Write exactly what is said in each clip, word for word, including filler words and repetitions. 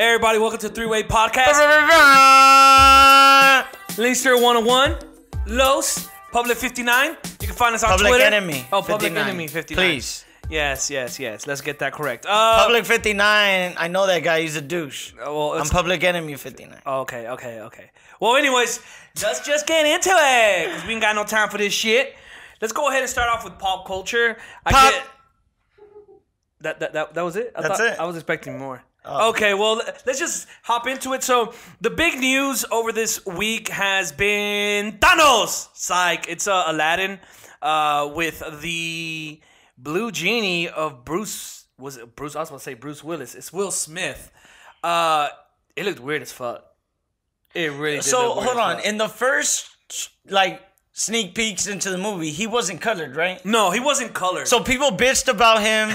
Hey everybody, welcome to Three Way Podcast. Linkster one oh one, Los, Public fifty-nine. You can find us on Public Twitter. Enemy. Oh, Public Enemy fifty-nine. Please. Yes, yes, yes. Let's get that correct. Uh, Public fifty-nine. I know that guy. He's a douche. Well, I'm Public Enemy fifty-nine. Okay, okay, okay. Well, anyways, let's just get into it because we ain't got no time for this shit. Let's go ahead and start off with pop culture. I pop. Get, that, that that that was it. I That's thought, it. I was expecting more. Oh. Okay, well, let's just hop into it. So, the big news over this week has been Thanos! Psych! It's uh, Aladdin uh, with the blue genie of Bruce... Was it Bruce? I was about to say Bruce Willis. It's Will Smith. Uh, it looked weird as fuck. It really did. So, hold on. In the first, like... sneak peeks into the movie, he wasn't colored, right? No, he wasn't colored. So people bitched about him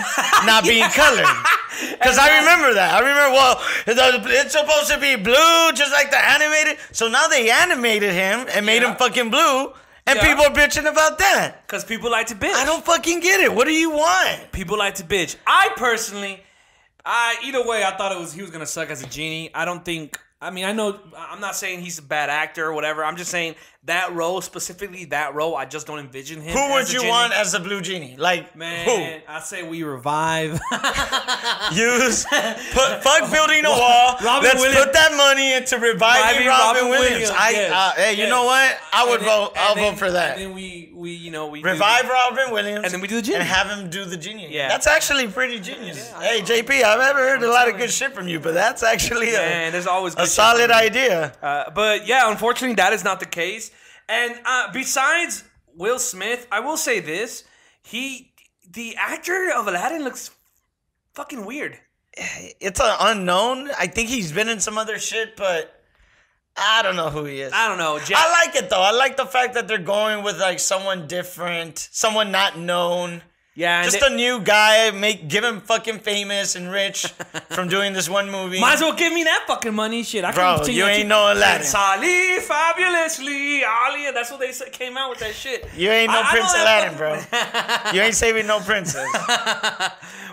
not being yeah. colored. Because I remember that. I remember, well, it's supposed to be blue, just like the animated. So now they animated him and made yeah. him fucking blue. And yeah. people are bitching about that. Because people like to bitch. I don't fucking get it. What do you want? People like to bitch. I personally, I either way, I thought it was he was going to suck as a genie. I don't think... I mean, I know, I'm not saying he's a bad actor or whatever. I'm just saying that role, specifically that role, I just don't envision him. Who would you genie. want as a blue genie? Like, man, who? I say we revive. Use, put, fuck building a wall. Robin Let's Williams. put that money into reviving, reviving Robin, Robin Williams. Williams. I, yes. uh, hey, you yes. know what? I would then, vote. I'll then, vote for that. And then we, we, you know, we revive do, Robin Williams, and then we do the genie, and have him do the genie. Yeah, that's actually pretty genius. Yeah, hey, J P, I've never heard I'm a lot of good shit from you, but that's actually man, a, there's always good a solid idea. Uh, but yeah, unfortunately, that is not the case. And uh, besides Will Smith, I will say this. He, the actor of Aladdin looks fucking weird. It's an unknown. I think he's been in some other shit, but I don't know who he is. I don't know. Jack I like it, though. I like the fact that they're going with like someone different, someone not known. Yeah, just a new guy. Make give him fucking famous and rich from doing this one movie. Might as well give me that fucking money, shit. I Bro, can you ain't no Aladdin. Ali, fabulously, Ali. That's what they came out with that shit. You ain't no I, Prince I Aladdin, bro. You ain't saving no princess.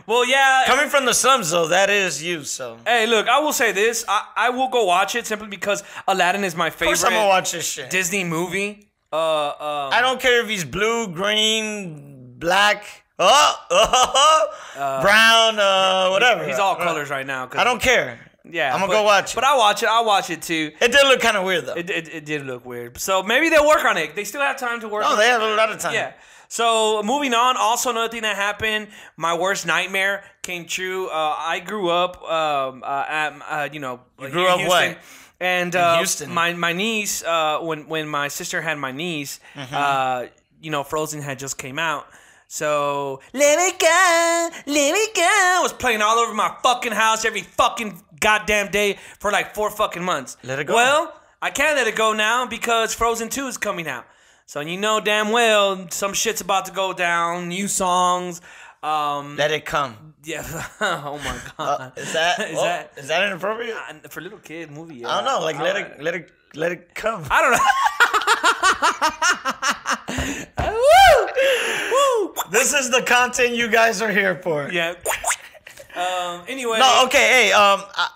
Well, yeah. Coming from the slums, though, that is you. So hey, look, I will say this. I I will go watch it simply because Aladdin is my favorite. Of course, I'm gonna watch this shit. Disney movie. Uh, um, I don't care if he's blue, green, black. Oh, oh, oh. Uh, brown, uh, whatever. He's all colors right now. I don't care. Yeah, I'm gonna but, go watch it. But I watch it. I watch it too. It did look kind of weird though. It, it it did look weird. So maybe they'll work on it. They still have time to work. Oh, on they have it. a lot of time. Yeah. So moving on. Also, another thing that happened. My worst nightmare came true. Uh, I grew up. Um, uh, at, uh, you know, you grew up what? And uh, in Houston. My my niece. Uh, when when my sister had my niece, mm-hmm. uh, you know, Frozen had just came out. So, let it go, let it go. I was playing all over my fucking house every fucking goddamn day for like four fucking months. Let it go. Well, I can't let it go now because Frozen two is coming out. So, you know damn well some shit's about to go down, new songs. Um, let it come. Yeah. Oh, my God. Uh, is, that, is, well, that, is that inappropriate? Uh, for little kid movie, yeah. I don't know. Like, uh, let it, let it, let it come. I don't know. This is the content you guys are here for. Yeah. um. Anyway. No. Okay. Hey. Um. I,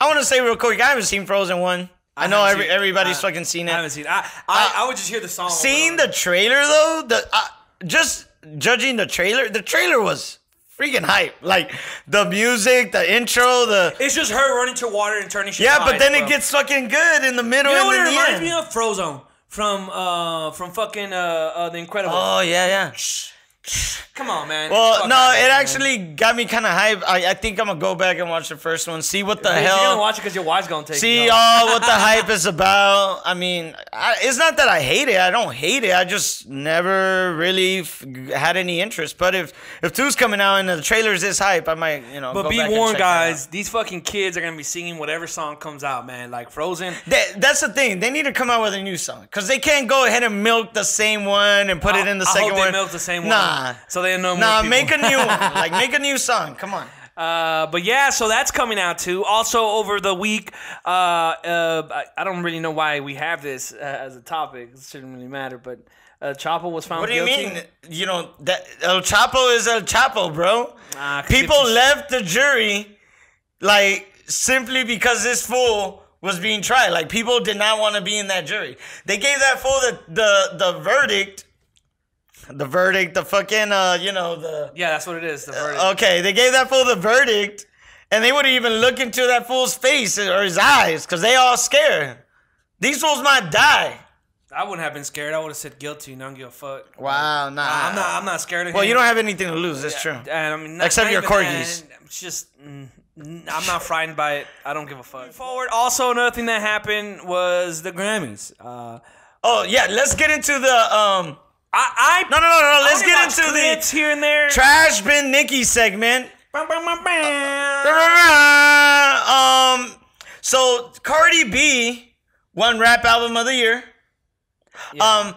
I want to say real quick. I haven't seen Frozen one. I, I know every, everybody's I, fucking seen it. I haven't seen it. I I, uh, I would just hear the song. Seeing the trailer though, the uh, just judging the trailer, the trailer was freaking hype. Like the music, the intro, the it's just her running to water and turning shit. Yeah, behind, but then bro. it gets fucking good in the middle. You know and what it reminds end. me of? Frozen from uh from fucking uh, uh The Incredibles. Oh yeah, yeah. Shh. Come on, man. Well, no, it actually got me kind of hyped. I, I think I'm going to go back and watch the first one. See what the hell. You're going to watch it because your wife's going to take it. See all what the hype is about. I mean, I, it's not that I hate it. I don't hate it. I just never really f had any interest. But if, if two's coming out and the trailer's this hype, I might, you know, but go back and check it out. But be warned, guys. These fucking kids are going to be singing whatever song comes out, man. Like Frozen. They, that's the thing. They need to come out with a new song because they can't go ahead and milk the same one and put I, it in the I second hope they one. milk the same one. Nah. So they know more Nah, people. make a new one. Like, make a new song. Come on. Uh, but yeah, so that's coming out too. Also, over the week, uh, uh, I, I don't really know why we have this uh, as a topic. It shouldn't really matter, but El Chapo was found guilty. What do you guilty. mean? You know, that El Chapo is El Chapo, bro. Uh, people left the jury, like... simply because this fool was being tried. Like, people did not want to be in that jury. They gave that fool the the the verdict. The verdict, the fucking, uh, you know, the... Yeah, that's what it is, the verdict. Uh, okay, they gave that fool the verdict, and they wouldn't even look into that fool's face or his eyes, because they all scared. These fools might die. I wouldn't have been scared. I would have said guilty, and I don't give a fuck. Wow, nah. I'm not, I'm not scared of well, him. Well, you don't have anything to lose, that's yeah, true. And, I mean, not, except not your even, corgis. And, it's just... Mm, I'm not frightened by it. I don't give a fuck. Forward. Also, another thing that happened was the Grammys. Uh, oh, yeah, let's get into the... um. I, I no no no no. Let's get into the here and there trash bin Nikki segment. Bam, bam, bam, bam. Um, so Cardi B won Rap Album of the Year. Yeah. Um,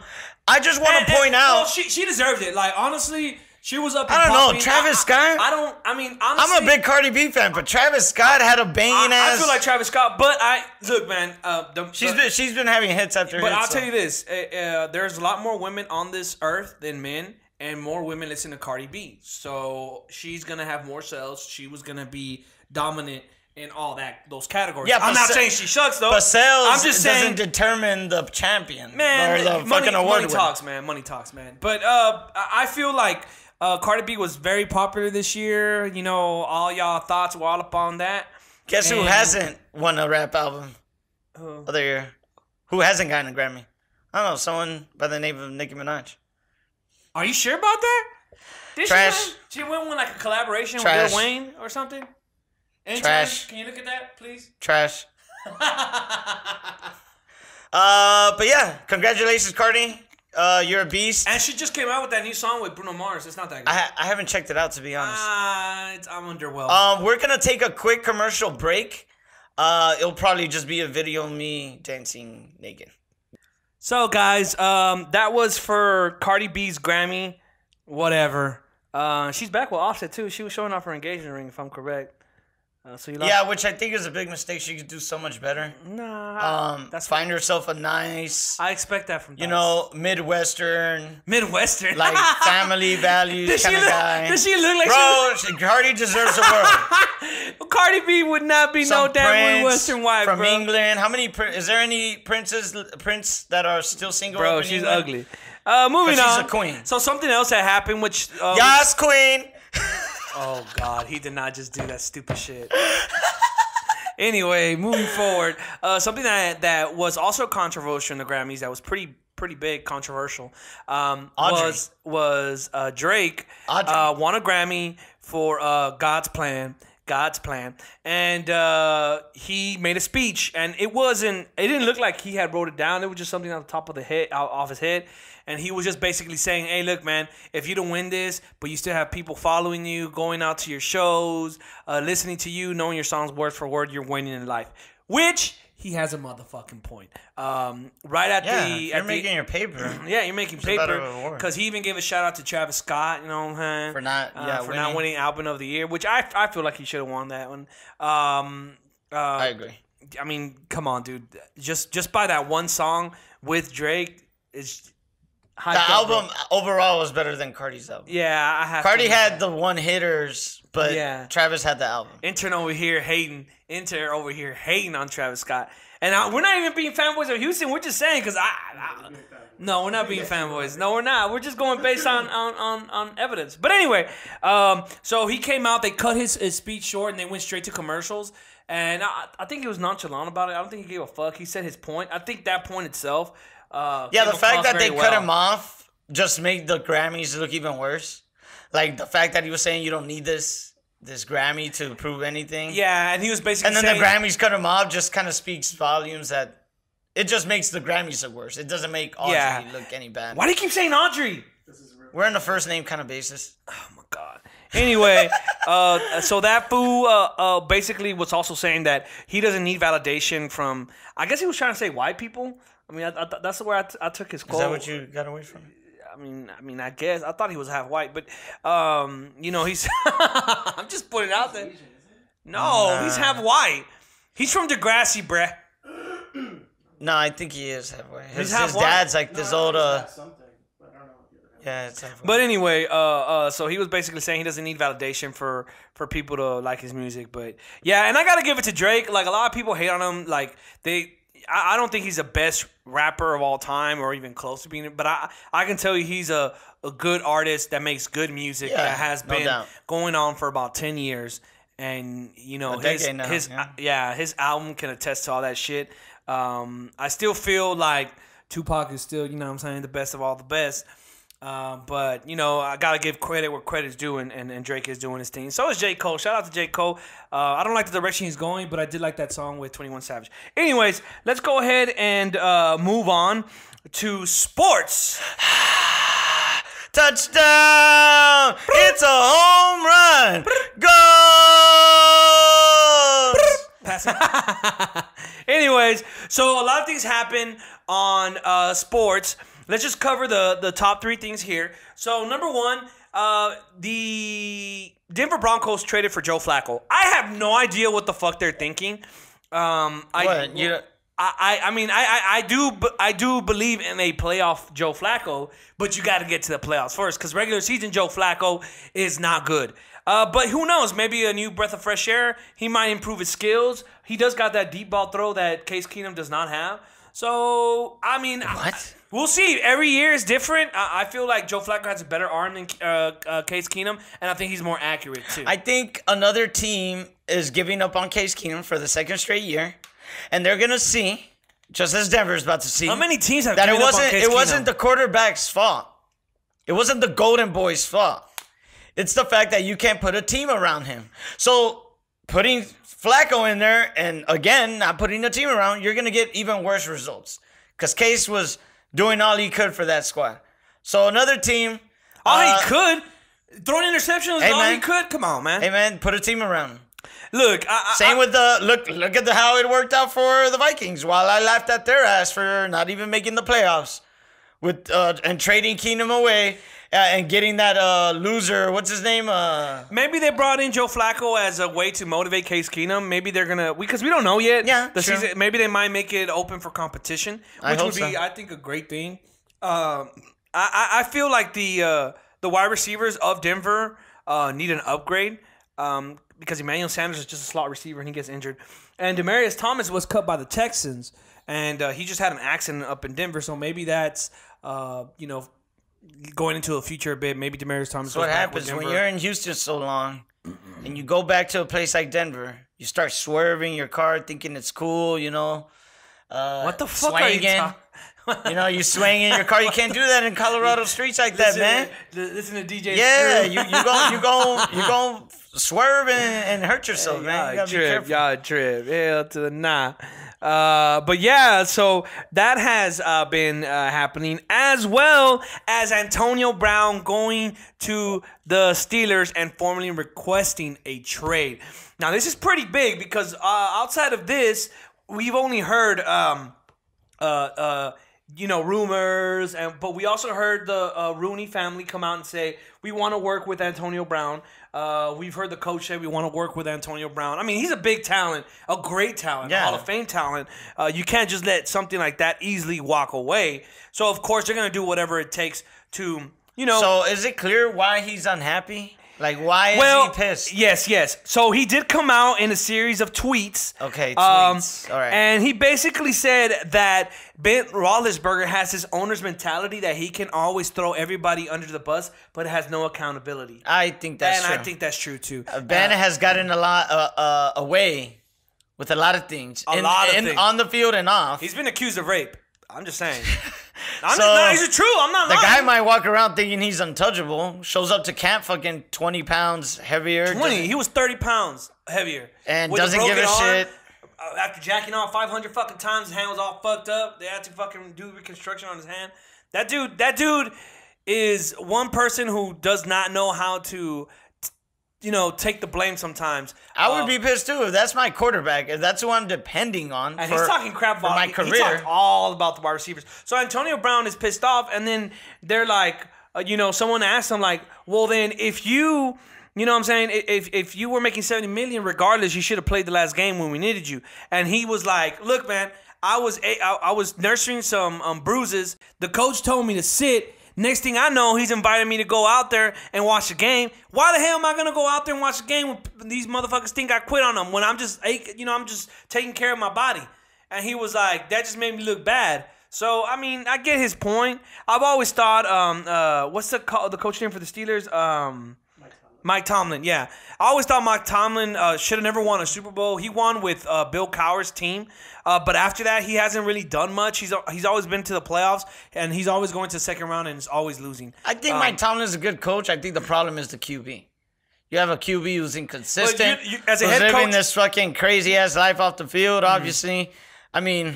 I just want to point and, out well, she she deserved it. Like honestly, she was up. I don't know Travis Scott. I, I don't. I mean, honestly, I'm a big Cardi B fan, but Travis Scott I, had a banging I, ass. I feel like Travis Scott, but I look, man. Uh, the, she's the, been she's been having hits after. But hits, I'll so. tell you this: uh, uh, there's a lot more women on this earth than men, and more women listen to Cardi B. So she's gonna have more sales. She was gonna be dominant in all that those categories. Yeah, I'm not saying she sucks though. But sales I'm just saying, doesn't determine the champion man, or the money, fucking award. Money talks, man. Money talks, man. But uh, I feel like. Uh, Cardi B was very popular this year. You know, all y'all thoughts were all up on that. Guess and who hasn't won a rap album? Who? Other year. Who hasn't gotten a Grammy? I don't know, someone by the name of Nicki Minaj. Are you sure about that? Did Trash. She win? She win, win like a collaboration Trash. with Lil Wayne or something? Anytime? Trash. Can you look at that, please? Trash. uh, but yeah, congratulations, Cardi. Uh, you're a beast. And she just came out with that new song with Bruno Mars. It's not that good. I, ha I haven't checked it out, to be honest. Uh, it's, I'm underwhelmed. Um, we're going to take a quick commercial break. Uh, it'll probably just be a video of me dancing naked. So, guys, um, that was for Cardi B's Grammy. Whatever. Uh, she's back with Offset, too. She was showing off her engagement ring, if I'm correct. Uh, so you yeah, which I think is a big mistake. She could do so much better. Nah, um, that's find herself a nice. I expect that from you know Midwestern, Midwestern like family values kind of look, guy. Does she look like bro? She look Cardi deserves the world. Cardi B would not be Some no damn Midwestern wife from bro. England. How many is there? Any princes, prince that are still single? Bro, she's England? ugly. Uh, moving she's on. She's a queen. So something else that happened, which um, yes, queen. Oh, God. He did not just do that stupid shit. Anyway, moving forward, uh, something that that was also controversial in the Grammys that was pretty pretty big, controversial, um, was was uh, Drake uh, won a Grammy for uh, God's Plan. God's Plan. And uh, he made a speech, and it wasn't, it didn't look like he had wrote it down. It was just something on the top of the head, off his head. And he was just basically saying, hey, look, man, if you don't win this, but you still have people following you, going out to your shows, uh, listening to you, knowing your songs word for word, you're winning in life. Which he has a motherfucking point. Um, right at yeah, the... You're at making the, your paper. Yeah, you're making it's paper. Because he even gave a shout out to Travis Scott, you know, huh? For not uh, yeah, for winning. not winning Album of the Year, which I, I feel like he should have won that one. Um, uh, I agree. I mean, come on, dude. Just, just by that one song with Drake, it's... High the album bro. overall was better than Cardi's album. Yeah, I have Cardi to had that. the one hitters, but yeah. Travis had the album. Intern over here hating, intern over here hating on Travis Scott, and I, we're not even being fanboys of Houston. We're just saying because I, I, no, we're not being fanboys. No, we're not. We're just going based on on on, on evidence. But anyway, um, so he came out. They cut his, his speech short, and they went straight to commercials. And I, I think he was nonchalant about it. I don't think he gave a fuck. He said his point. I think that point itself. Uh, yeah, the fact that they well. cut him off just made the Grammys look even worse. Like the fact that he was saying you don't need this this Grammy to prove anything. Yeah, and he was basically. And then saying, the Grammys cut him off just kind of speaks volumes that it just makes the Grammys look worse. It doesn't make Audrey yeah. look any bad. Why do you keep saying Audrey? This is real. We're on a first name kind of basis. Oh my God. Anyway, uh, so that fool uh, uh, basically was also saying that he doesn't need validation from. I guess he was trying to say white people. I mean, I, I th that's where I, t I took his quote. Is that what you got away from? I mean, I mean, I guess I thought he was half white, but um, you know, he's. I'm just putting it out there. No, nah. He's half white. He's from Degrassi, bruh. No, I think he is half white. His, he's half his white. dad's like no, this old. Uh, something, but I don't know. Yeah, it's definitely. But anyway, uh, uh, so he was basically saying he doesn't need validation for for people to like his music. But yeah, and I gotta give it to Drake. Like, a lot of people hate on him. Like, they, I, I don't think he's the best rapper of all time, or even close to being. But I, I can tell you, he's a a good artist that makes good music, yeah, that has no been doubt. going on for about ten years. And you know, his now, his yeah. Uh, yeah, his album can attest to all that shit. Um, I still feel like Tupac is still, you know what I'm saying, the best of all the best. Uh, but, you know, I got to give credit where credit's due, and, and, and Drake is doing his thing. So is J. Cole. Shout out to J. Cole. Uh, I don't like the direction he's going, but I did like that song with twenty-one Savage. Anyways, let's go ahead and uh, move on to sports. Touchdown! It's a home run! Goals! Anyways, so a lot of things happen on uh, sports. Let's just cover the, the top three things here. So, number one, uh, the Denver Broncos traded for Joe Flacco. I have no idea what the fuck they're thinking. Um, I, what? You know, I, I, I mean, I, I, I do I do believe in a playoff Joe Flacco, but you got to get to the playoffs first, because regular season Joe Flacco is not good. Uh, but who knows? Maybe a new breath of fresh air. He might improve his skills. He does got that deep ball throw that Case Keenum does not have. So, I mean, what? I, we'll see. Every year is different. I, I feel like Joe Flacco has a better arm than uh, uh, Case Keenum, and I think he's more accurate, too. I think another team is giving up on Case Keenum for the second straight year, and they're going to see, just as Denver's about to see, how many teams have that given it wasn't, up on Case It Keenum? wasn't the quarterback's fault. It wasn't the Golden Boy's fault. It's the fact that you can't put a team around him. So putting Flacco in there, and again, not putting a team around, you're going to get even worse results, because Case was doing all he could for that squad. So another team. All uh, he could? Throwing interceptions, hey, all man. he could? Come on, man. Hey, man, put a team around him. Look. I, I, Same I, with the, look Look at the, how it worked out for the Vikings, while I laughed at their ass for not even making the playoffs with uh, and trading Keenum away. Uh, and getting that uh, loser, what's his name? Uh, Maybe they brought in Joe Flacco as a way to motivate Case Keenum. Maybe they're going to, because we, we don't know yet. Yeah, the sure. season, Maybe they might make it open for competition, which would be, so. I think, a great thing. Um, I, I feel like the uh, the wide receivers of Denver uh, need an upgrade, um, because Emmanuel Sanders is just a slot receiver and he gets injured. And Demaryius Thomas was cut by the Texans, and uh, he just had an accident up in Denver, so maybe that's, uh, you know, going into a future bit, maybe Demaryius Thomas. So what happens when you're in Houston so long, and you go back to a place like Denver? You start swerving your car, thinking it's cool, you know. Uh, what the fuck are you talking? You know, you swing in your car. You can't do that in Colorado streets like that, man. Listen to D J. Yeah, you you go you go you go swerve and, and hurt yourself, man. Y'all trip, y'all trip, hell to the nah. Uh, but yeah, so that has uh, been uh, happening, as well as Antonio Brown going to the Steelers and formally requesting a trade. Now, this is pretty big, because uh, outside of this, we've only heard, um, uh, uh, you know, rumors, and but we also heard the uh, Rooney family come out and say, we want to work with Antonio Brown. Uh, we've heard the coach say we want to work with Antonio Brown. I mean, he's a big talent, a great talent, yeah. a Hall of Fame talent. Uh, you can't just let something like that easily walk away. So, of course, they're going to do whatever it takes to, you know. So, is it clear why he's unhappy? Like, why is well, he pissed? Yes, yes. So, he did come out in a series of tweets. Okay, tweets. Um, All right. And he basically said that Ben Roethlisberger has his owner's mentality that he can always throw everybody under the bus, but has no accountability. I think that's and true. And I think that's true, too. Uh, Ben uh, has gotten a lot uh, uh, away with a lot of things. A in, lot of in, things. On the field and off. He's been accused of rape. I'm just saying. I'm so, just, no, these are true. I'm not lying. The guy might walk around thinking he's untouchable. Shows up to camp fucking twenty pounds heavier. twenty. He was thirty pounds heavier. And doesn't give a arm, shit. After jacking off five hundred fucking times, his hand was all fucked up. They had to fucking do reconstruction on his hand. That dude, that dude is one person who does not know how to, you know, take the blame sometimes. I would uh, be pissed too if that's my quarterback, if that's who I'm depending on. And for, he's talking crap about my career. He talked all about the wide receivers. So Antonio Brown is pissed off, and then they're like, uh, you know, someone asked him like, well, then if you, you know what I'm saying, if if you were making seventy million regardless, you should have played the last game when we needed you. And he was like, look, man, I was I, I was nursing some um, bruises. The coach told me to sit. Next thing I know, he's invited me to go out there and watch the game. Why the hell am I going to go out there and watch the game when these motherfuckers think I quit on them, when I'm just, you know, I'm just taking care of my body? And he was like, that just made me look bad. So, I mean, I get his point. I've always thought, um, uh, what's the, co the coach name for the Steelers? Um... Mike Tomlin, yeah. I always thought Mike Tomlin uh, should have never won a Super Bowl. He won with uh, Bill Cowher's team, uh, but after that, he hasn't really done much. He's he's always been to the playoffs, and he's always going to the second round, and is always losing. I think um, Mike Tomlin is a good coach. I think the problem is the Q B. You have a Q B who's inconsistent, you, you, as a who's head living coach, this fucking crazy-ass life off the field, obviously. Mm. I mean,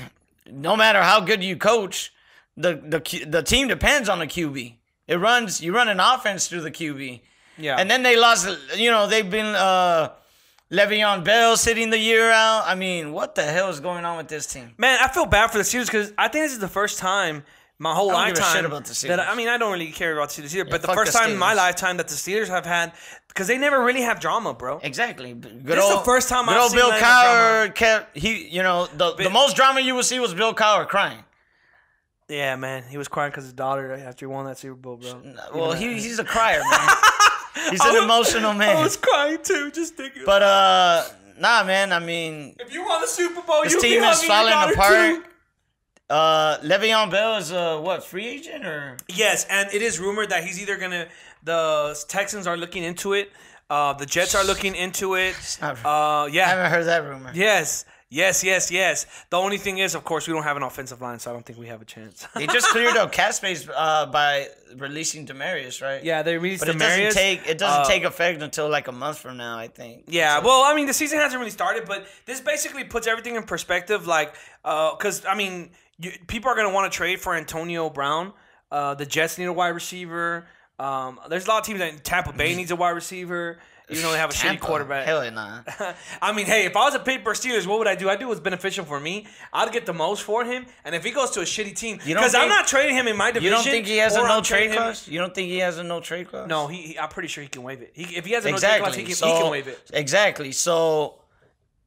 no matter how good you coach, the, the, the team depends on the Q B. It runs You run an offense through the Q B. Yeah. And then they lost, you know, they've been uh, Le'Veon Bell sitting the year out. I mean, what the hell is going on with this team? Man, I feel bad for the Steelers because I think this is the first time my whole I don't lifetime. Give a shit about the Steelers. That, I mean, I don't really care about the Steelers either, yeah, but the first the time in my lifetime that the Steelers have had, because they never really have drama, bro. Exactly. Good this old, is the first time I've seen Bill like Cowher kept, he, you know, the, the most drama you would see was Bill Cowher crying. Yeah, man. He was crying because his daughter after he won that Super Bowl, bro. Well, he, he's a crier, man. He's an was, emotional man. I was crying too, just thinking. But uh, nah, man. I mean, if you won the Super Bowl, this you team is falling apart. Too. Uh, Le'Veon Bell is uh, what, free agent or? Yes, and it is rumored that he's either gonna. The Texans are looking into it. Uh, the Jets are looking into it. Not, uh, yeah, I haven't heard that rumor. Yes. Yes, yes, yes. The only thing is, of course, we don't have an offensive line, so I don't think we have a chance. They just cleared up cap space uh, by releasing Demaryius, right? Yeah, they released Demaryius. But it doesn't, take, it doesn't uh, take effect until like a month from now, I think. Yeah, so. Well, I mean, the season hasn't really started, but this basically puts everything in perspective. Like, because, uh, I mean, you, people are going to want to trade for Antonio Brown. Uh, the Jets need a wide receiver. Um, there's a lot of teams that Tampa Bay needs a wide receiver. Even though they have a Tampa. shitty quarterback. Hell nah. I mean, hey, if I was a paid for Steelers, what would I do? I'd do what's beneficial for me. I'd get the most for him. And if he goes to a shitty team, because I'm not trading him in my division. You don't think he has a no-trade clause? You don't think he has a no-trade clause? No, he, he, I'm pretty sure he can waive it. He, if he has a exactly. no-trade clause, he can, so, he can waive it. Exactly. So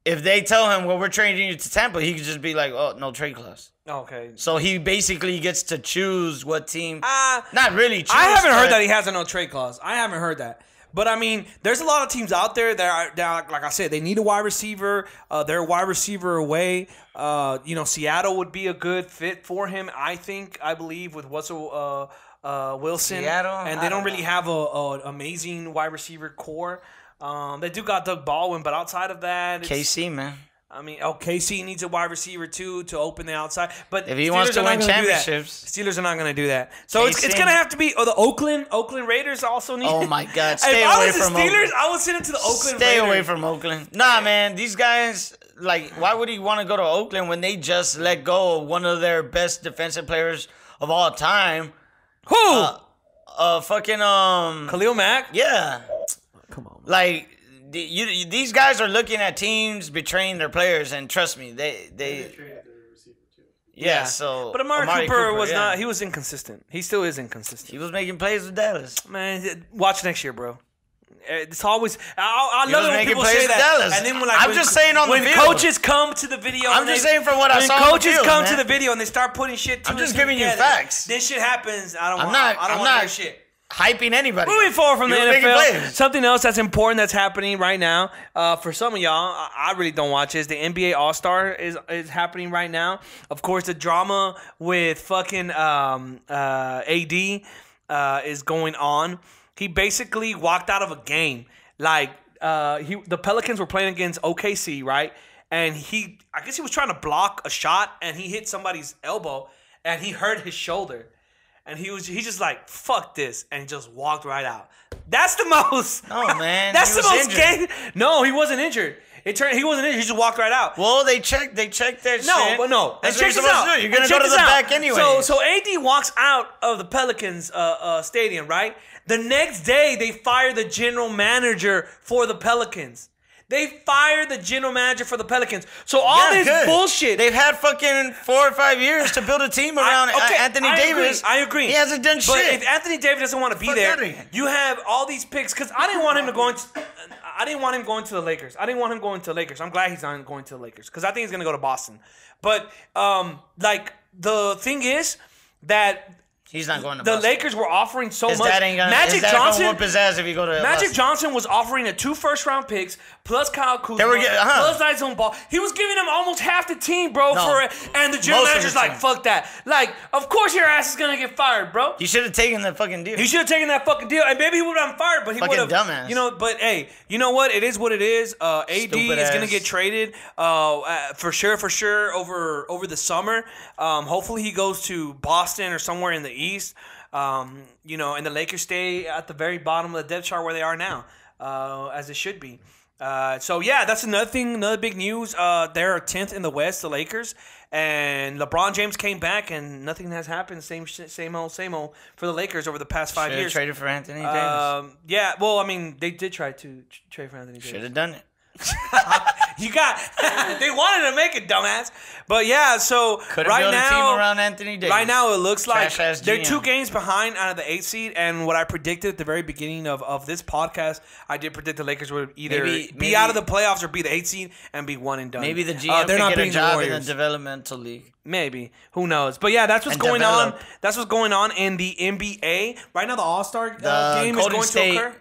if they tell him, well, we're trading you to Tampa, he could just be like, oh, no-trade clause. Okay. So he basically gets to choose what team. Uh, not really choose. I haven't heard that he has a no-trade clause. I haven't heard that. But, I mean, there's a lot of teams out there that, are, that are, like I said, they need a wide receiver. Uh, they're a wide receiver away. Uh, you know, Seattle would be a good fit for him, I think, I believe, with what's uh, uh, Wilson. Seattle? And they don't, don't really have an amazing wide receiver core. Um, they do got Doug Baldwin, but outside of that. K C, man. I mean, O K C needs a wide receiver, too, to open the outside. But if he Steelers wants to win championships. Steelers are not going to do that. So it's, it's going to have to be oh, the Oakland. Oakland Raiders also need. Oh, my God. Stay if away I was from the Steelers, Oakland. I would send it to the Oakland Stay Raiders. Stay away from Oakland. Nah, man. These guys, like, why would he want to go to Oakland when they just let go of one of their best defensive players of all time? Who? Uh, uh fucking, um... Khalil Mack? Yeah. Come on, man. Like... You, you, these guys are looking at teams betraying their players, and trust me, they they. they traded their receiver too. Yeah, yeah, so but Amari, Amari Cooper, Cooper was yeah. not. He was inconsistent. He still is inconsistent. He was making plays with Dallas. Man, watch next year, bro. It's always I, I love it when people say that. Dallas. And then when like, I'm when, just saying on when the video. coaches come to the video, I'm just they, saying from what I saw. When coaches on the field, come man. to the video and they start putting shit. To I'm just giving together, you facts. This shit happens. I don't. I'm want, not. I don't I'm want not that shit. Hyping anybody. Moving forward from the N F L, something else that's important that's happening right now. Uh, for some of y'all, I, I really don't watch is the N B A All-Star is is happening right now. Of course, the drama with fucking um, uh, A D uh, is going on. He basically walked out of a game. Like uh, he, the Pelicans were playing against O K C, right? And he, I guess he was trying to block a shot, and he hit somebody's elbow, and he hurt his shoulder. And he was he just like, fuck this, and just walked right out. That's the most. Oh, man. That's the most game. No, he wasn't injured. It turned he wasn't injured. He just walked right out. Well, they checked they checked that shit. No, but no. That's what you're supposed to do. You're gonna go to the back anyway. So so A D walks out of the Pelicans uh, uh, stadium, right? The next day they fire the general manager for the Pelicans. They fired the general manager for the Pelicans. So all yeah, this good. bullshit. They've had fucking four or five years to build a team around I, okay, Anthony I Davis. Agree, I agree. He hasn't done but shit. If Anthony Davis doesn't want to be Fuck there, you have all these picks. Because I didn't want him to go into I didn't want him going to the Lakers. I didn't want him going to the Lakers. I'm glad he's not going to the Lakers. Because I think he's going to go to Boston. But, um, like, the thing is that He's not going to Boston. The Lakers were offering so his much. Dad ain't gonna, Magic Johnson gonna whoop his ass if he go to Magic Boston. Johnson was offering a two first round picks plus Kyle Kuzma, they were getting, huh. plus Nice on Ball. He was giving them almost half the team, bro. No, for it, and the general manager's like, "Fuck that!" Like, of course your ass is gonna get fired, bro. You should have taken that fucking deal. You should have taken that fucking deal, and maybe he would have been fired, but he would have. Fucking dumbass. You know, but hey, you know what? It is what it is. Uh, A D Stupid is ass. gonna get traded, uh, uh, for sure, for sure over over the summer. Um, hopefully he goes to Boston or somewhere in the East, um, you know, and the Lakers stay at the very bottom of the depth chart where they are now, uh, as it should be. Uh, so yeah, that's another thing, another big news. Uh, they're tenth in the West, the Lakers, and LeBron James came back, and nothing has happened. Same shit, same old, same old for the Lakers over the past five Should've years. Traded for Anthony Davis. Um, yeah, well, I mean, they did try to trade for Anthony Davis. Should have done it. You got they wanted to make it, dumbass. But yeah, so Could've right now, team around Anthony Davis. Right now it looks Trash like they're two games behind out of the eight seed. And what I predicted at the very beginning of, of this podcast, I did predict the Lakers would either maybe, be maybe, out of the playoffs or be the eight seed and be one and done. Maybe the G M uh, they're not get being a job the in the developmental league. Maybe. Who knows? But yeah, that's what's and going develop. on. That's what's going on in the N B A right now. The All Star uh, game Golden is going State to occur.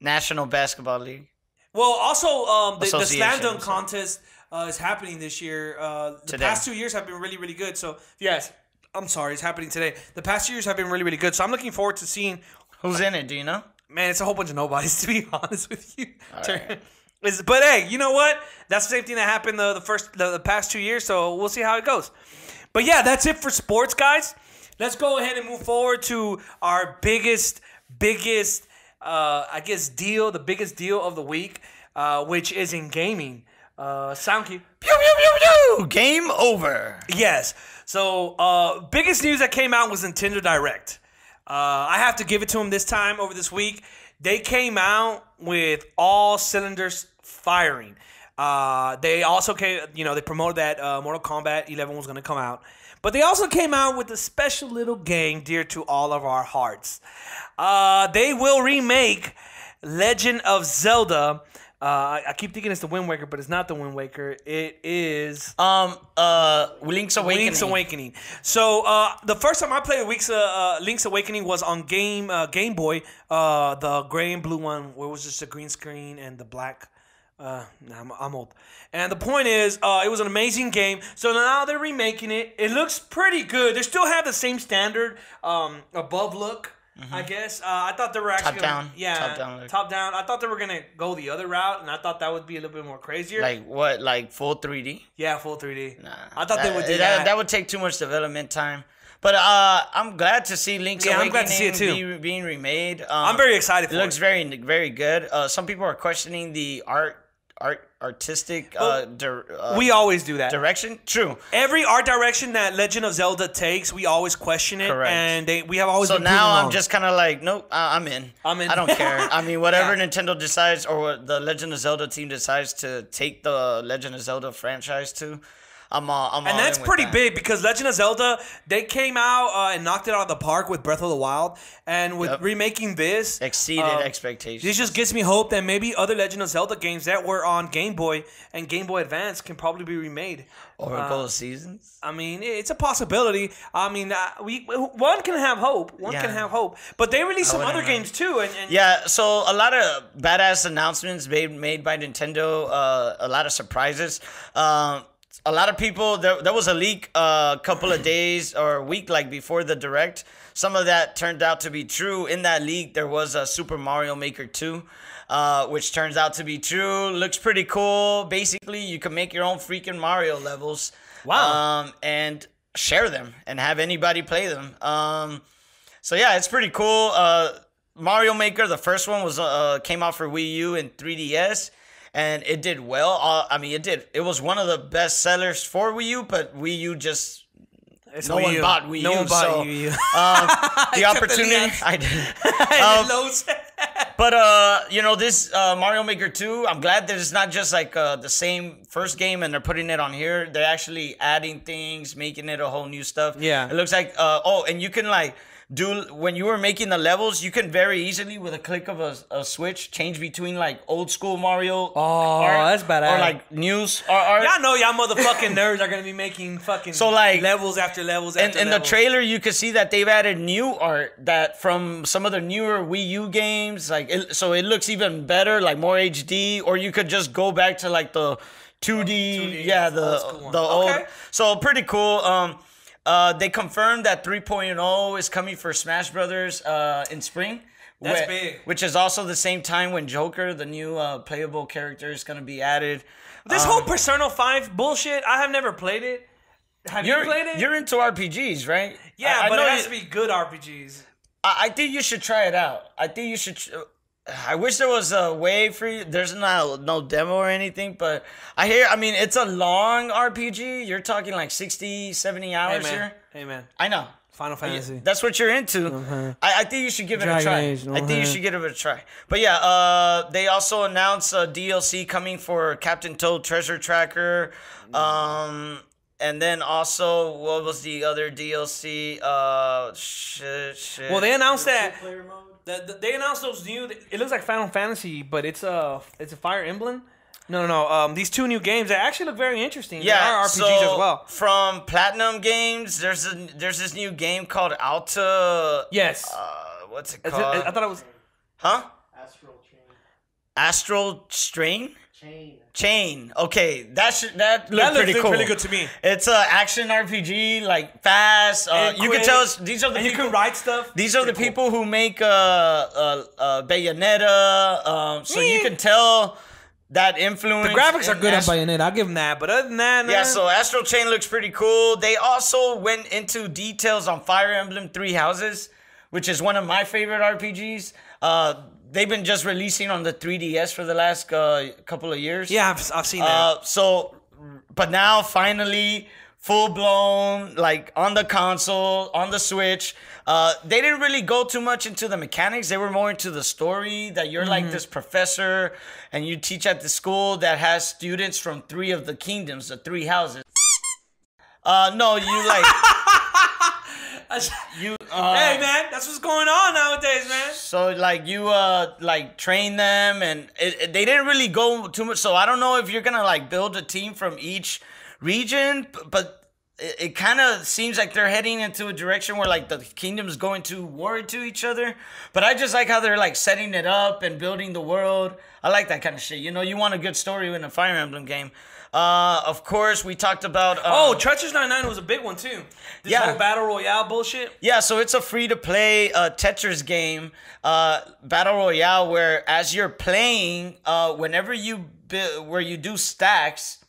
National Basketball League. Well, also um, the, the slam dunk contest uh, is happening this year. Uh, the today. past two years have been really, really good. So yes, I'm sorry, it's happening today. The past two years have been really, really good. So I'm looking forward to seeing who's in it. Do you know? Man, it's a whole bunch of nobodies, to be honest with you. Right. But hey, you know what? That's the same thing that happened the the first the, the past two years. So we'll see how it goes. But yeah, that's it for sports, guys. Let's go ahead and move forward to our biggest, biggest. Uh, I guess deal, the biggest deal of the week, uh, which is in gaming. Uh, sound cue. Pew, pew, pew, pew. Game over. Yes. So, uh, biggest news that came out was Nintendo Direct. Uh, I have to give it to them this time over this week. They came out with all cylinders firing. Uh, they also came, you know, they promoted that uh, Mortal Kombat eleven was going to come out. But they also came out with a special little game dear to all of our hearts. Uh, they will remake Legend of Zelda. Uh, I, I keep thinking it's the Wind Waker, but it's not the Wind Waker. It is um uh Link's Awakening. Link's Awakening. So uh, the first time I played Link's, uh, Link's Awakening was on game uh, Game Boy, uh, the gray and blue one, where it was just a green screen and the black. Uh, nah, I'm, I'm old. And the point is, uh, it was an amazing game. So now they're remaking it. It looks pretty good. They still have the same standard, um, above look, mm-hmm. I guess. Uh, I thought they were actually top gonna, down. Yeah, top down. Look. Top down. I thought they were gonna go the other route, and I thought that would be a little bit more crazier. Like what? Like full three D? Yeah, full three D. Nah, I thought that, they would do that, that. That would take too much development time. But uh, I'm glad to see Link's yeah, Awakening I'm glad to see it too. Be, being remade. Um, I'm very excited. For it looks it. very, very good. Uh, some people are questioning the art. Art, artistic. Well, uh, dir uh, we always do that. Direction, true. Every art direction that Legend of Zelda takes, we always question it. Correct. And they, we have always. So been now I'm on. just kind of like, nope, uh, I'm in. I'm in. I don't care. I mean, whatever yeah. Nintendo decides, or what the Legend of Zelda team decides to take the Legend of Zelda franchise to. I'm all, I'm and that's pretty that. big because Legend of Zelda, they came out uh, and knocked it out of the park with Breath of the Wild, and with yep. remaking this exceeded um, expectations. This just gives me hope that maybe other Legend of Zelda games that were on Game Boy and Game Boy Advance can probably be remade over uh, a couple of seasons. I mean, it's a possibility. I mean, uh, we one can have hope. One yeah. can have hope. But they released some other know. games too, and, and yeah. So a lot of badass announcements made made by Nintendo. Uh, a lot of surprises. Um. A lot of people, there, there was a leak a uh, couple of days or a week like before the Direct. Some of that turned out to be true. In that leak, there was a Super Mario Maker two, uh, which turns out to be true. Looks pretty cool. Basically, you can make your own freaking Mario levels. Wow. Um, and share them and have anybody play them. Um, so, yeah, it's pretty cool. Uh, Mario Maker, the first one, was uh, came out for Wii U and three D S. And it did well. Uh, I mean, it did. It was one of the best sellers for Wii U, but Wii U just it's no Wii one U. bought Wii no U. No one bought so, Wii U. Uh, the opportunity, the I did. um, but uh, you know, this uh, Mario Maker two. I'm glad that it's not just like uh, the same first game, and they're putting it on here. They're actually adding things, making it a whole new stuff. Yeah. It looks like uh, oh, and you can like do when you were making the levels, you can very easily with a click of a, a switch change between like old school Mario. Oh, art, that's badass. Or like news or art. Y'all know y'all motherfucking nerds are gonna be making fucking so like levels after levels. After and in levels. The trailer, you can see that they've added new art that from some of the newer Wii U games. Like it, so, it looks even better, like more H D. Or you could just go back to like the two D, yeah, the old the old. Okay. So pretty cool. Um, uh, they confirmed that three point oh is coming for Smash Brothers uh in spring. That's wh big. Which is also the same time when Joker, the new uh, playable character, is gonna be added. This um, whole Persona five bullshit. I have never played it. Have you played it? You're into R P Gs, right? Yeah, I, but I it has to be good R P Gs. I, I think you should try it out. I think you should. I wish there was a way for you. There's not no demo or anything, but I hear, I mean, it's a long R P G. You're talking like sixty, seventy hours hey, here. Hey, man. I know. Final Fantasy. Yeah, that's what you're into. Okay. I, I think you should give Dragon it a try. Age, okay. I think you should give it a try. But yeah, uh, they also announced a D L C coming for Captain Toad Treasure Tracker. Um, and then also, what was the other D L C? Uh, shit, shit. Well, they announced that. They announced those new. It looks like Final Fantasy, but it's a it's a Fire Emblem. No, no, no. Um, these two new games that actually look very interesting. Yeah, they are R P Gs so as well. From Platinum Games, there's a, there's this new game called Alta. Yes. Uh, what's it called? It, I thought it was. Huh? Astral Chain. Astral Strain. Chain. Chain. Okay, that sh that looked that pretty cool. Really good to me. It's an action R P G, like fast. Uh, you can tell us these are the and people, you can ride stuff. These are pretty the people cool. who make uh, uh, uh, Bayonetta. Um, so Me. you can tell that influence. The graphics are good on Bayonetta. I'll give them that. But other than that, nah. yeah. So Astral Chain looks pretty cool. They also went into details on Fire Emblem Three Houses, which is one of my favorite R P Gs. Uh, They've been just releasing on the three D S for the last uh, couple of years. Yeah, I've, I've seen that. Uh, so, but now finally, full blown, like on the console, on the Switch. Uh, they didn't really go too much into the mechanics. They were more into the story that you're mm-hmm. like this professor and you teach at the school that has students from three of the kingdoms, the three houses. Uh, no, you like... You, uh, hey man, that's what's going on nowadays, man. So like you uh like train them, and it, it, they didn't really go too much. So I don't know if you're gonna like build a team from each region, but it, it kind of seems like they're heading into a direction where like the kingdoms going to war to each other. But I just like how they're like setting it up and building the world. I like that kind of shit. You know, you want a good story in a Fire Emblem game. Uh, of course, we talked about... Um, oh, Treacherous ninety-nine was a big one, too. This yeah. whole Battle Royale bullshit. Yeah, so it's a free-to-play uh, Tetris game, uh, Battle Royale, where as you're playing, uh, whenever you... where you do stacks,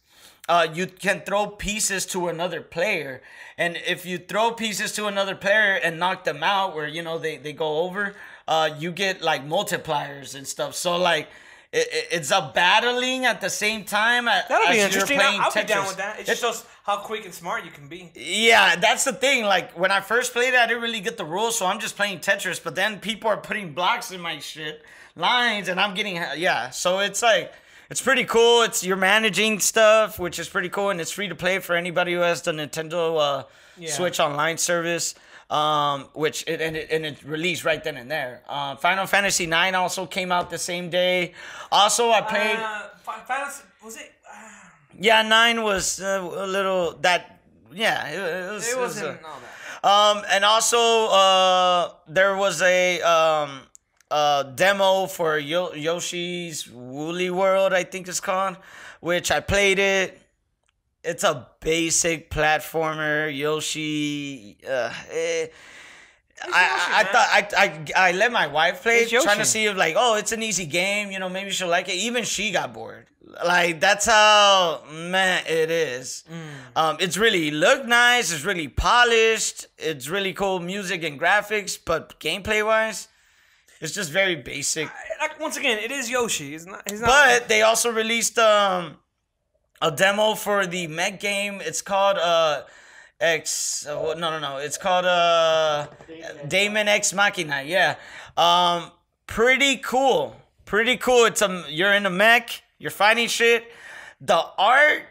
uh, you can throw pieces to another player. And if you throw pieces to another player and knock them out, where, you know, they, they go over, uh, you get, like, multipliers and stuff. So, like... It, it's a battling at the same time. That'll be interesting. I'll Tetris. be down with that. It just shows how quick and smart you can be. Yeah, that's the thing. Like, when I first played it, I didn't really get the rules, so I'm just playing Tetris. But then people are putting blocks in my shit, lines, and I'm getting... Yeah, so it's like... It's pretty cool. It's you're managing stuff, which is pretty cool, and it's free to play for anybody who has the Nintendo uh, yeah. Switch Online service. Um, which it and, it and it released right then and there. Uh, Final Fantasy nine also came out the same day. Also, I played. Uh, Final was it? Uh, yeah, nine was uh, a little that. Yeah, it, it was. It wasn't it was a, all that. Um, and also, uh, there was a um, uh, demo for Yo Yoshi's Woolly World, I think it's called, which I played it. It's a basic platformer, Yoshi. Uh, eh. Yoshi I, I thought I, I I let my wife play, trying to see if like, oh, it's an easy game. You know, maybe she'll like it. Even she got bored. Like that's how man it is. Mm. Um, it's really looked nice. It's really polished. It's really cool music and graphics, but gameplay wise. It's just very basic. I, like once again, it is Yoshi. It's not. He's not but they also released um. a demo for the mech game. It's called uh, X. Uh, no, no, no. It's called uh, Daemon Ex Machina. Yeah, um, pretty cool. Pretty cool. It's a you're in a mech. You're fighting shit. The art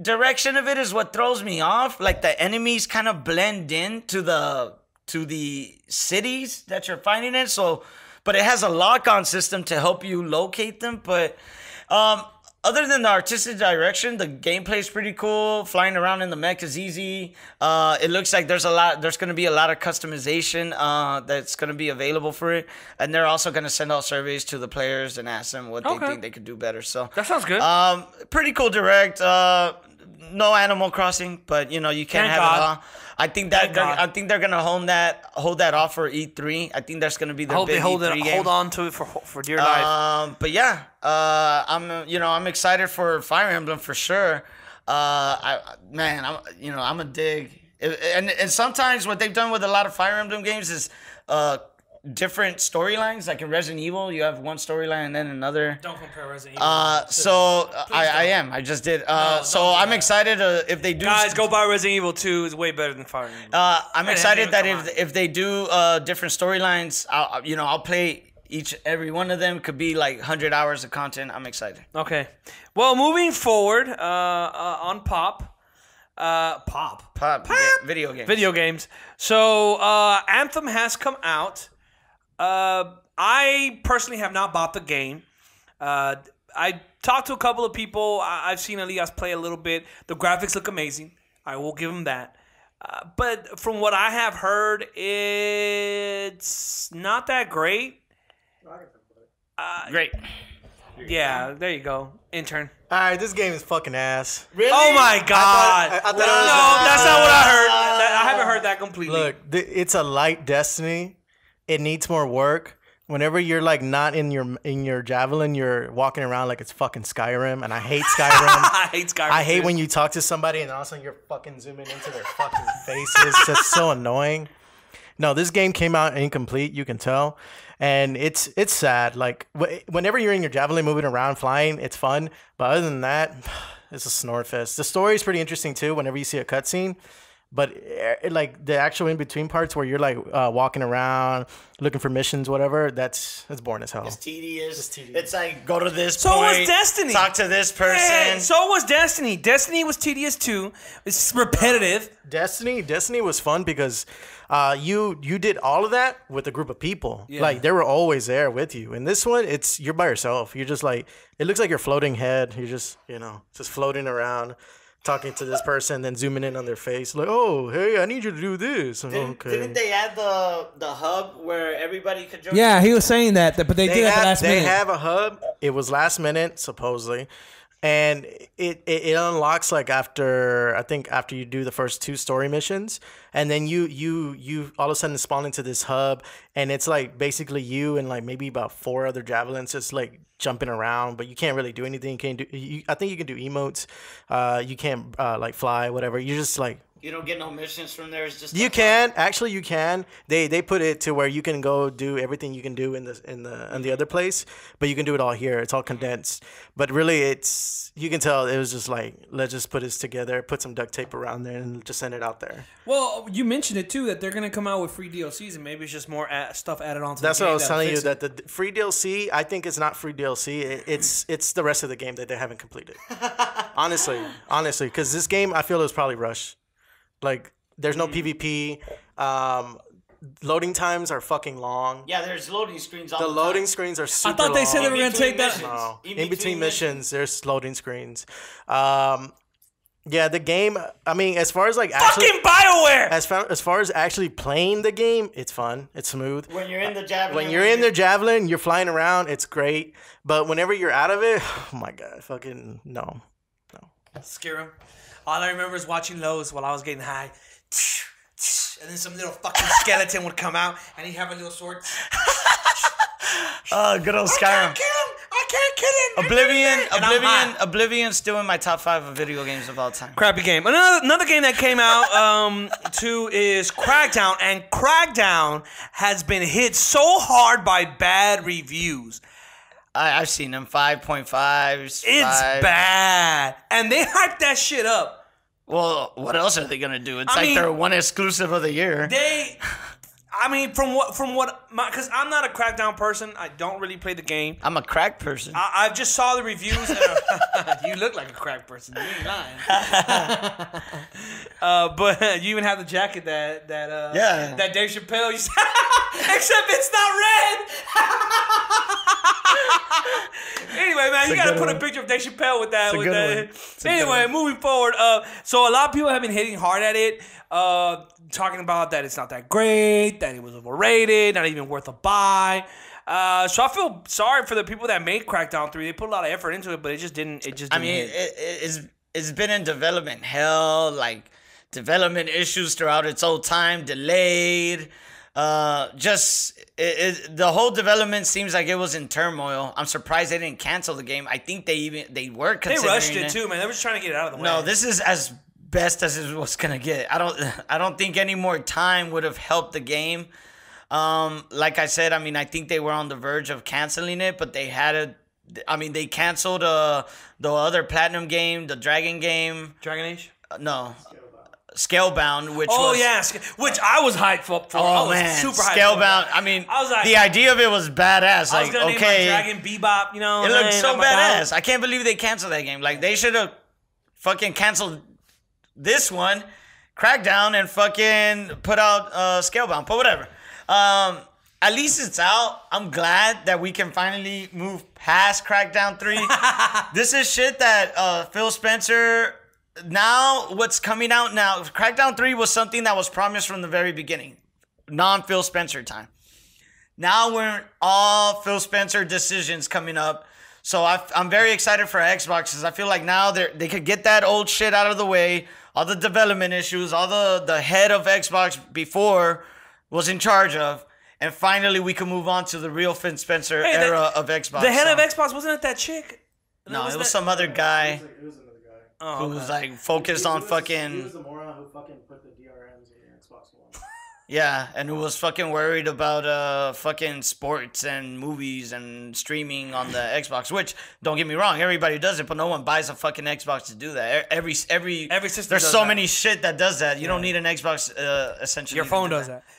direction of it is what throws me off. Like the enemies kind of blend in to the to the cities that you're finding it. So, but it has a lock-on system to help you locate them. But um, other than the artistic direction, the gameplay is pretty cool. Flying around in the mech is easy. Uh, it looks like there's a lot. There's going to be a lot of customization uh, that's going to be available for it. And they're also going to send out surveys to the players and ask them what okay. they think they could do better. So that sounds good. Um, pretty cool direct. Uh, no Animal Crossing, but you know you can't Thank have God. it all. I think that I think they're gonna hone that hold that off for E three. I think that's gonna be their I hope big they hold E three it, game. Hold on to it for for dear life. Um, but yeah, uh, I'm you know I'm excited for Fire Emblem for sure. Uh, I man, I'm you know I'm a dig. And and sometimes what they've done with a lot of Fire Emblem games is uh. different storylines. Like in Resident Evil, you have one storyline and then another. Don't compare Resident Evil. Uh, so I, I am. I just did. Uh, no, so I'm that. excited uh, if they do. Guys, go buy Resident Evil two. It's way better than Fire Emblem. Uh, I'm excited that if on. if they do uh, different storylines, I'll you know I'll play each every one of them. Could be like one hundred hours of content. I'm excited. Okay. Well, moving forward uh, uh, on Pop. Uh, Pop. Pop. Pop. Video games. Video games. So uh, Anthem has come out. Uh, I personally have not bought the game. Uh, I talked to a couple of people. I I've seen Elias play a little bit. The graphics look amazing. I will give him that. Uh, but from what I have heard, it's not that great. Uh, great. Yeah, there you go. Intern. All right, this game is fucking ass. Really? Oh my god! I thought, I, I thought no, it was no that's not what I heard. That, I haven't heard that completely. Look, it's a light Destiny. It needs more work. Whenever you're like not in your in your javelin, you're walking around like it's fucking Skyrim, and I hate Skyrim. I hate Skyrim. I hate too. when you talk to somebody and all of a sudden you're fucking zooming into their fucking faces. It's just so annoying. No, this game came out incomplete. You can tell, and it's it's sad. Like wh whenever you're in your javelin, moving around, flying, it's fun. But other than that, it's a snore fest. The story is pretty interesting too. Whenever you see a cutscene. But it, like the actual in between parts where you're like uh, walking around looking for missions, whatever, that's that's boring as hell. It's tedious. It's tedious. It's like go to this. So point, was Destiny. Talk to this person. Hey, so was Destiny. Destiny was tedious too. It's repetitive. Destiny. Destiny was fun because uh, you you did all of that with a group of people. Yeah. Like they were always there with you. In this one, it's you're by yourself. You're just like it looks like your floating head. You're just you know just floating around. Talking to this person, then zooming in on their face, like, "Oh, hey, I need you to do this." Did, okay. Didn't they add the the hub where everybody could join? Yeah, he was saying that, but they, they did have, at the last they minute. They have a hub. It was last minute, supposedly, and it, it it unlocks like after I think after you do the first two story missions, and then you you you all of a sudden spawn into this hub, and it's like basically you and like maybe about four other javelins, just like. Jumping around, but you can't really do anything. You can't do. You, I think you can do emotes. Uh, you can't uh, like fly, whatever. You just like. You don't get no missions from there. It's just. You can up. actually. You can. They they put it to where you can go do everything you can do in the in the in the other place, but you can do it all here. It's all condensed. But really, it's you can tell it was just like let's just put this together, put some duct tape around there, and just send it out there. Well, you mentioned it too that they're gonna come out with free D L Cs, and maybe it's just more stuff added on. To That's the game what I was telling you. It. That the free D L C, I think it's not free D L C. It, it's it's the rest of the game that they haven't completed. honestly, honestly, because this game I feel is probably rushed. Like there's no mm. P V P. Um, loading times are fucking long. Yeah, there's loading screens. All the, the loading time. screens are super. I thought they long. said they were gonna take that. No. In, in between, between missions, there's loading screens. Um, yeah, the game. I mean, as far as like actually, fucking BioWare. As far, as far as actually playing the game, it's fun. It's smooth. When you're in the javelin, when you're in the javelin, you're flying around. It's great. But whenever you're out of it, oh my god, fucking no, no. Scare him. All I remember is watching Lowe's while I was getting high, and then some little fucking skeleton would come out, and he'd have a little sword. Oh, good old Skyrim. I can't kill him. Oblivion, Oblivion, Oblivion's still in my top five of video games of all time. Crappy game. Another, another game that came out um, too is Crackdown, and Crackdown has been hit so hard by bad reviews. I, I've seen them five point fives. It's five. bad, and they hyped that shit up. Well, what else are they gonna do? It's I like mean, their one exclusive of the year. They. I mean, from what, from what, because I'm not a Crackdown person. I don't really play the game. I'm a crack person. I, I just saw the reviews. And you look like a crack person. You ain't lying. Uh, but you even have the jacket that that uh, yeah. that Dave Chappelle used. Except it's not red. Anyway, man, it's you gotta put one. a picture of Dave Chappelle with that. With that. Anyway, moving forward. Uh, so a lot of people have been hitting hard at it, uh, talking about that it's not that great, that it was overrated, not even worth a buy. Uh, so I feel sorry for the people that made Crackdown three. They put a lot of effort into it, but it just didn't. It just. Didn't I mean, it, it's it's been in development hell, like development issues throughout its whole time, delayed. Uh, just it, it, the whole development seems like it was in turmoil. I'm surprised they didn't cancel the game. I think they even they were considering they rushed it, it too, man. They were just trying to get it out of the way. No, this is as best as it was gonna get. I don't I don't think any more time would have helped the game. Um, like I said, I mean, I think they were on the verge of canceling it, but they had a, I mean, they canceled, uh, the other Platinum game, the Dragon game. Dragon Age? Uh, no. Scalebound. Scalebound, which oh, was. Oh, yeah. Which I was hyped up for. Oh, I was man. super hyped Scalebound, I mean, I was like, the idea of it was badass. Like, I was gonna name okay. Dragon Bebop, you know. It looked man, so badass. I can't believe they canceled that game. Like, they should have fucking canceled this one, Crackdown, and fucking put out, uh, Scalebound, but whatever. Um, at least it's out. I'm glad that we can finally move past Crackdown three. This is shit that uh, Phil Spencer, now what's coming out now, Crackdown three was something that was promised from the very beginning, non-Phil Spencer time. Now we're in all Phil Spencer decisions coming up. So I've, I'm very excited for Xboxes. I feel like now they they could get that old shit out of the way, all the development issues, all the, the head of Xbox before... was in charge of, and finally we can move on to the real Phil Spencer hey, that, era of Xbox. The head so. of Xbox, wasn't it that chick? No, no was it was that? some other guy. It was, it was another guy. Oh, who okay. was like focused it, it, it on was, fucking... He was the moron who fucking put the D R Ms in the Xbox One. Yeah, and who was fucking worried about uh fucking sports and movies and streaming on the Xbox, which, don't get me wrong, everybody does it, but no one buys a fucking Xbox to do that. Every every, every system There's so that. many shit that does that. You yeah. don't need an Xbox, uh, essentially. Your phone do does that. that.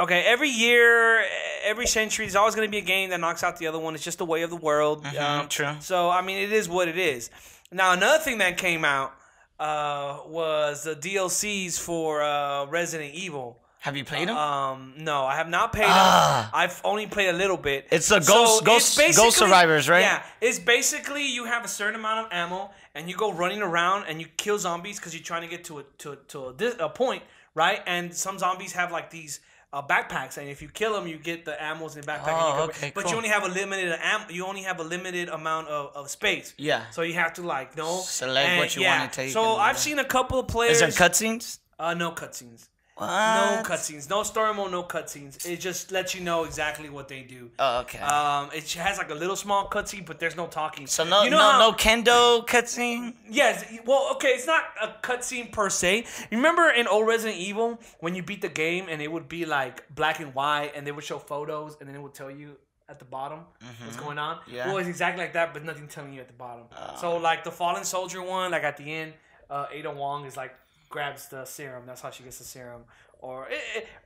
Okay, every year, every century, there's always going to be a game that knocks out the other one. It's just the way of the world. Mm-hmm, um, true. So, I mean, it is what it is. Now, another thing that came out uh, was the D L Cs for uh, Resident Evil. Have you played them? Uh, um, no, I have not played ah. them. I've only played a little bit. It's the Ghost, so ghost, it's ghost Survivors, right? Yeah. It's basically you have a certain amount of ammo, and you go running around, and you kill zombies because you're trying to get to a, to, to a, a point, right? And some zombies have, like, these... Uh, backpacks, and if you kill them, you get the ammo in the backpack. Oh, and you okay, but cool. you only have a limited am you only have a limited amount of, of space. Yeah. So you have to like no select and, what you yeah. want to take. So I've that. seen a couple of players. Is there cutscenes? Uh, no cutscenes. What? No cutscenes. No story mode. No cutscenes. It just lets you know exactly what they do. Oh, okay. Um, it has like a little small cutscene, but there's no talking. So no, you know no, how, no Kendo cutscene. Yes. Well, okay. It's not a cutscene per se. Remember in old Resident Evil when you beat the game and it would be like black and white, and they would show photos, and then it would tell you at the bottom mm-hmm. what's going on. Yeah. Well, it's exactly like that, but nothing telling you at the bottom. Oh. So like the Fallen Soldier one, like at the end, uh, Ada Wong is like. grabs the serum. That's how she gets the serum. Or,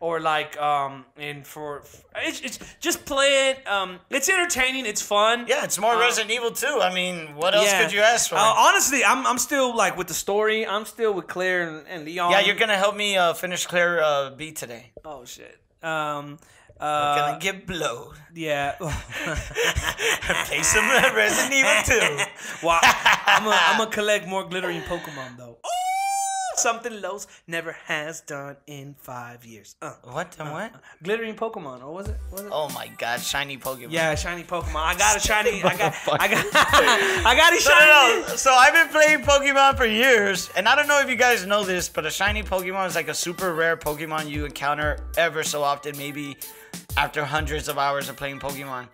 or like, um, and for, it's, it's just play it. Um, it's entertaining. It's fun. Yeah, it's more uh, Resident Evil too. I mean, what else yeah. could you ask for? Uh, honestly, I'm, I'm still like with the story. I'm still with Claire and, and Leon. Yeah, you're gonna help me uh, finish Claire uh, B today. Oh shit. Um. Uh, We're gonna get blowed. Yeah. Play some Resident Evil too. Wow. I'm gonna I'm gonna collect more glittering Pokemon though. Ooh! Something Lowe's never has done in five years. Uh, what? Uh, what? Uh, glittering Pokemon, or was it, was it? Oh my God, shiny Pokemon. Yeah, shiny Pokemon. I got a shiny. I got. I got. I got a shiny. No, no, no. So I've been playing Pokemon for years, and I don't know if you guys know this, but a shiny Pokemon is like a super rare Pokemon you encounter ever so often, maybe after hundreds of hours of playing Pokemon.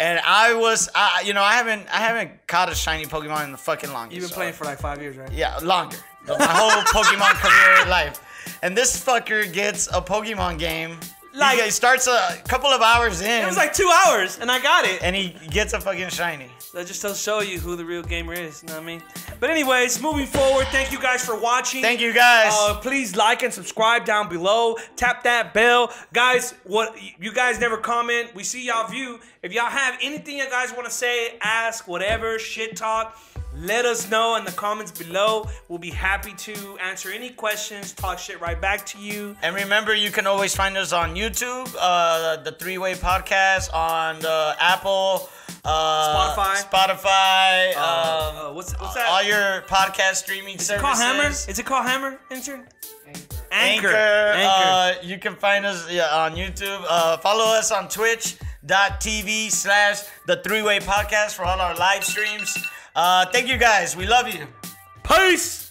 And I was, I, you know, I haven't, I haven't caught a shiny Pokemon in the fucking longest. You've been so. playing for like five years, right? Yeah, longer. My whole Pokemon career life. And this fucker gets a Pokemon game. Like, he starts a couple of hours in. It was like two hours, and I got it. And he gets a fucking shiny. That just to show you who the real gamer is, you know what I mean? But anyways, moving forward, thank you guys for watching. Thank you guys. Uh, please like and subscribe down below. Tap that bell. Guys, what you guys never comment. We see y'all view. If y'all have anything you guys want to say, ask, whatever, shit talk. Let us know in the comments below. We'll be happy to answer any questions, talk shit right back to you. And remember, you can always find us on YouTube, uh, the three-way podcast, on uh, Apple, uh, Spotify, Spotify. Uh, um, uh, what's what's that? All your podcast streaming Is services. It called Hammer? Is it called Hammer, intern? Anchor. Anchor. Anchor. Uh, you can find us yeah, on YouTube. Uh, follow us on twitch dot T V slash the three-way podcast for all our live streams. Uh, thank you guys. We love you. Peace.